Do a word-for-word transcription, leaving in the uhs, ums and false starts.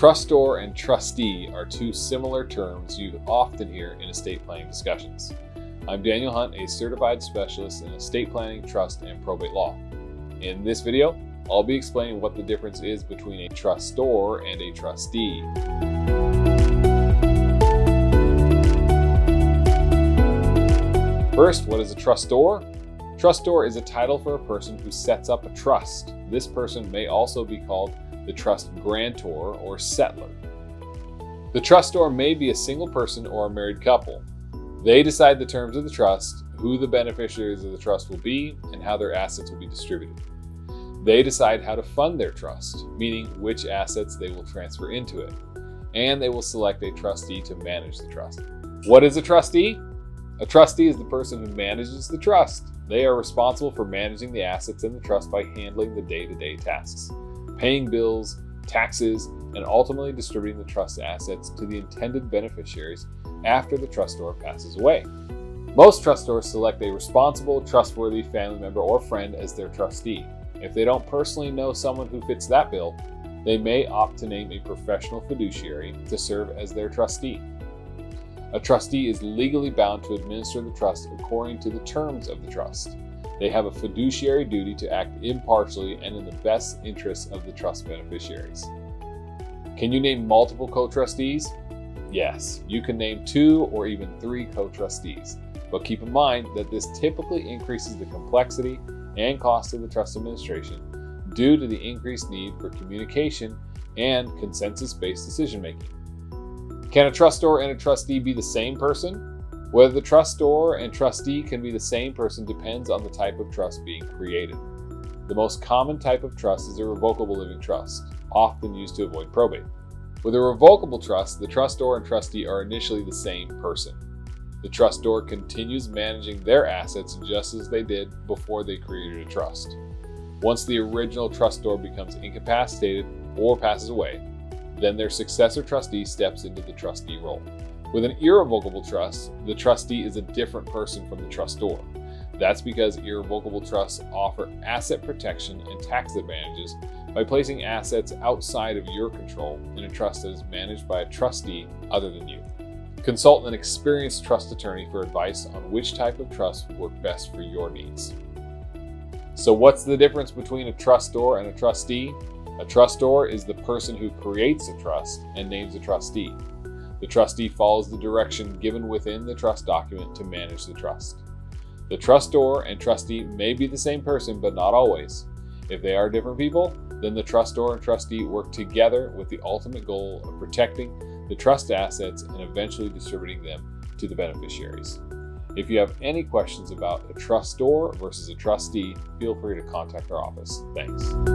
Trustor and trustee are two similar terms you often hear in estate planning discussions. I'm Daniel Hunt, a certified specialist in estate planning, trust, and probate law. In this video, I'll be explaining what the difference is between a trustor and a trustee. First, what is a trustor? Trustor is a title for a person who sets up a trust. This person may also be called the trust grantor or settler. The trustor may be a single person or a married couple. They decide the terms of the trust, who the beneficiaries of the trust will be, and how their assets will be distributed. They decide how to fund their trust, meaning which assets they will transfer into it, and they will select a trustee to manage the trust. What is a trustee? A trustee is the person who manages the trust. They are responsible for managing the assets in the trust by handling the day-to-day tasks, paying bills, taxes, and ultimately distributing the trust assets to the intended beneficiaries after the trustor passes away. Most trustors select a responsible, trustworthy family member or friend as their trustee. If they don't personally know someone who fits that bill, they may opt to name a professional fiduciary to serve as their trustee. A trustee is legally bound to administer the trust according to the terms of the trust. They have a fiduciary duty to act impartially and in the best interests of the trust beneficiaries. Can you name multiple co-trustees? Yes, you can name two or even three co-trustees, but keep in mind that this typically increases the complexity and cost of the trust administration due to the increased need for communication and consensus-based decision-making. Can a trustor and a trustee be the same person? Whether the trustor and trustee can be the same person depends on the type of trust being created. The most common type of trust is a revocable living trust, often used to avoid probate. With a revocable trust, the trustor and trustee are initially the same person. The trustor continues managing their assets just as they did before they created a trust. Once the original trustor becomes incapacitated or passes away, then their successor trustee steps into the trustee role. With an irrevocable trust, the trustee is a different person from the trustor. That's because irrevocable trusts offer asset protection and tax advantages by placing assets outside of your control in a trust that is managed by a trustee other than you. Consult an experienced trust attorney for advice on which type of trust would work best for your needs. So what's the difference between a trustor and a trustee? A trustor is the person who creates a trust and names a trustee. The trustee follows the direction given within the trust document to manage the trust. The trustor and trustee may be the same person, but not always. If they are different people, then the trustor and trustee work together with the ultimate goal of protecting the trust assets and eventually distributing them to the beneficiaries. If you have any questions about a trustor versus a trustee, feel free to contact our office. Thanks.